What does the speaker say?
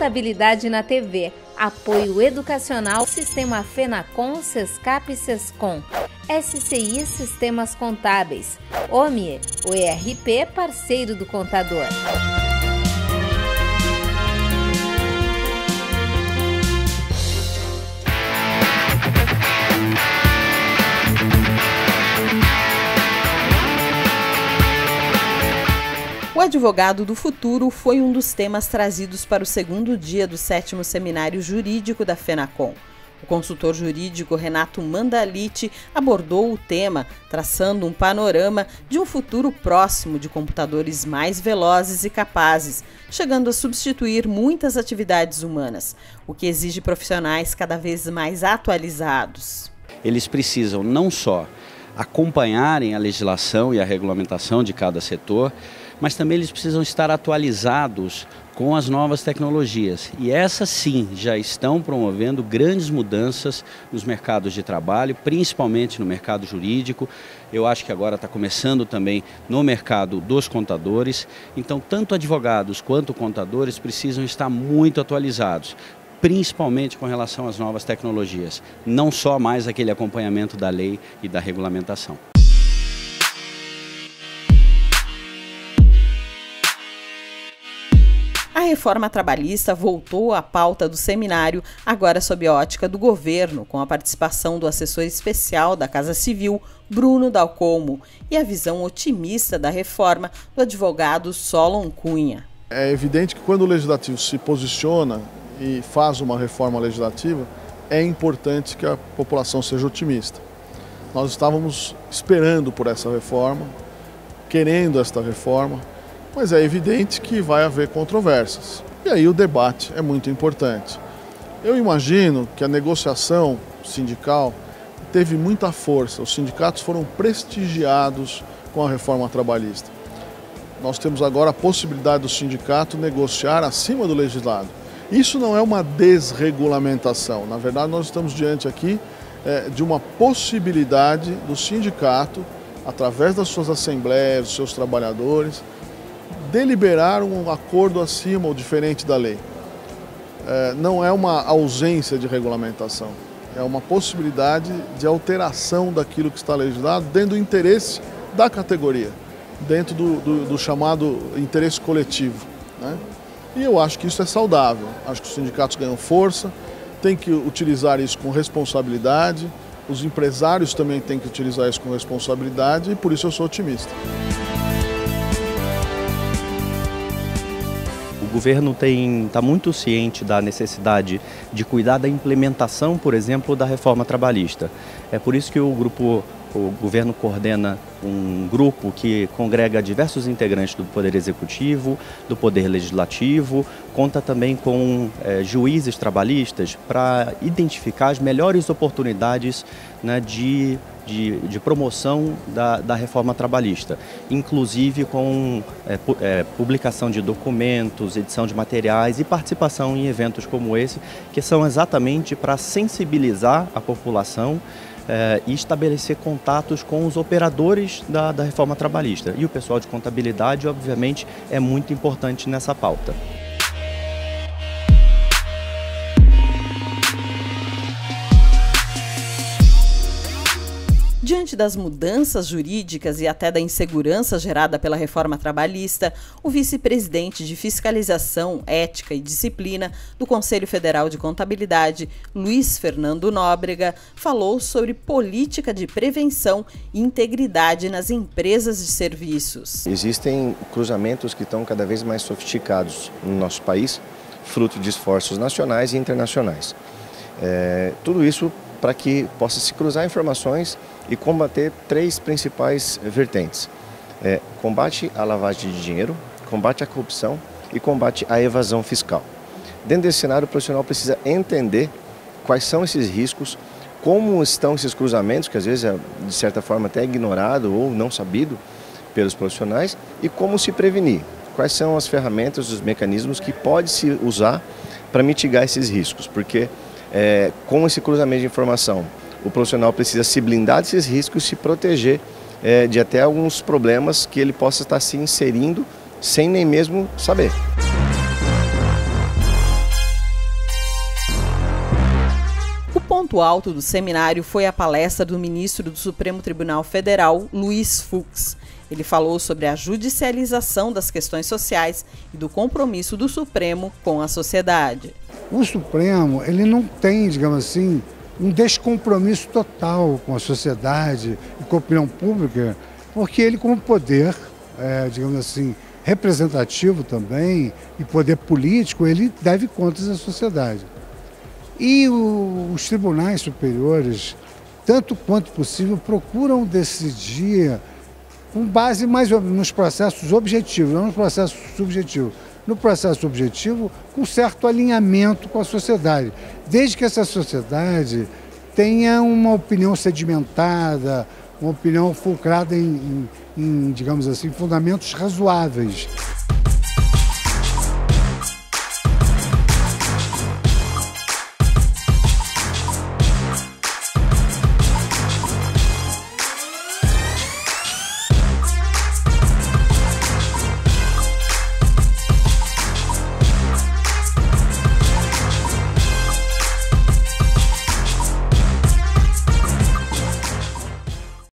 Contabilidade na TV, apoio educacional, Sistema FENACON, SESCAP e SESCOM, SCI Sistemas Contábeis, OMIE, o ERP parceiro do contador. O advogado do futuro foi um dos temas trazidos para o segundo dia do 7º Seminário Jurídico da FENACON. O consultor jurídico Renato Mandaliti abordou o tema, traçando um panorama de um futuro próximo de computadores mais velozes e capazes, chegando a substituir muitas atividades humanas, o que exige profissionais cada vez mais atualizados. Eles precisam não só acompanharem a legislação e a regulamentação de cada setor, mas também eles precisam estar atualizados com as novas tecnologias. E essas sim já estão promovendo grandes mudanças nos mercados de trabalho, principalmente no mercado jurídico. Eu acho que agora está começando também no mercado dos contadores. Então, tanto advogados quanto contadores precisam estar muito atualizados, principalmente com relação às novas tecnologias. Não só mais aquele acompanhamento da lei e da regulamentação. A reforma trabalhista voltou à pauta do seminário, agora sob a ótica do governo, com a participação do assessor especial da Casa Civil, Bruno Dalcolmo, e a visão otimista da reforma do advogado Solon Cunha. É evidente que quando o legislativo se posiciona e faz uma reforma legislativa, é importante que a população seja otimista. Nós estávamos esperando por essa reforma, querendo esta reforma, mas é evidente que vai haver controvérsias. E aí o debate é muito importante. Eu imagino que a negociação sindical teve muita força. Os sindicatos foram prestigiados com a reforma trabalhista. Nós temos agora a possibilidade do sindicato negociar acima do legislado. Isso não é uma desregulamentação. Na verdade, nós estamos diante aqui de uma possibilidade do sindicato, através das suas assembleias, dos seus trabalhadores, deliberar um acordo acima ou diferente da lei. Não é uma ausência de regulamentação, é uma possibilidade de alteração daquilo que está legislado dentro do interesse da categoria, dentro do chamado interesse coletivo, né? E eu acho que isso é saudável, acho que os sindicatos ganham força, tem que utilizar isso com responsabilidade, os empresários também têm que utilizar isso com responsabilidade e por isso eu sou otimista. O governo está muito ciente da necessidade de cuidar da implementação, por exemplo, da reforma trabalhista. É por isso que o governo coordena um grupo que congrega diversos integrantes do Poder Executivo, do Poder Legislativo, conta também com juízes trabalhistas para identificar as melhores oportunidades, né, de promoção da reforma trabalhista, inclusive com publicação de documentos, edição de materiais e participação em eventos como esse, que são exatamente para sensibilizar a população e estabelecer contatos com os operadores da reforma trabalhista. E o pessoal de contabilidade, obviamente, é muito importante nessa pauta. Diante das mudanças jurídicas e até da insegurança gerada pela reforma trabalhista, o vice-presidente de Fiscalização, Ética e Disciplina do Conselho Federal de Contabilidade, Luiz Fernando Nóbrega, falou sobre política de prevenção e integridade nas empresas de serviços. Existem cruzamentos que estão cada vez mais sofisticados no nosso país, fruto de esforços nacionais e internacionais. Tudo isso para que possa se cruzar informações e combater três principais vertentes. Combate à lavagem de dinheiro, combate à corrupção e combate à evasão fiscal. Dentro desse cenário, o profissional precisa entender quais são esses riscos, como estão esses cruzamentos, que às vezes é, de certa forma, até ignorado ou não sabido pelos profissionais, e como se prevenir. Quais são as ferramentas, os mecanismos que pode-se usar para mitigar esses riscos, porque com esse cruzamento de informação, o profissional precisa se blindar desses riscos e se proteger de até alguns problemas que ele possa estar se inserindo sem nem mesmo saber. ponto alto do seminário foi a palestra do ministro do Supremo Tribunal Federal, Luiz Fux. Ele falou sobre a judicialização das questões sociais e do compromisso do Supremo com a sociedade. O Supremo, ele não tem, digamos assim, um descompromisso total com a sociedade e com a opinião pública, porque ele, como poder, digamos assim, representativo também e poder político, ele deve contas à sociedade. E os tribunais superiores, tanto quanto possível, procuram decidir com base mais nos processos objetivos, não nos processos subjetivos. No processo objetivo, com certo alinhamento com a sociedade, desde que essa sociedade tenha uma opinião sedimentada, uma opinião fulcrada em, digamos assim, fundamentos razoáveis.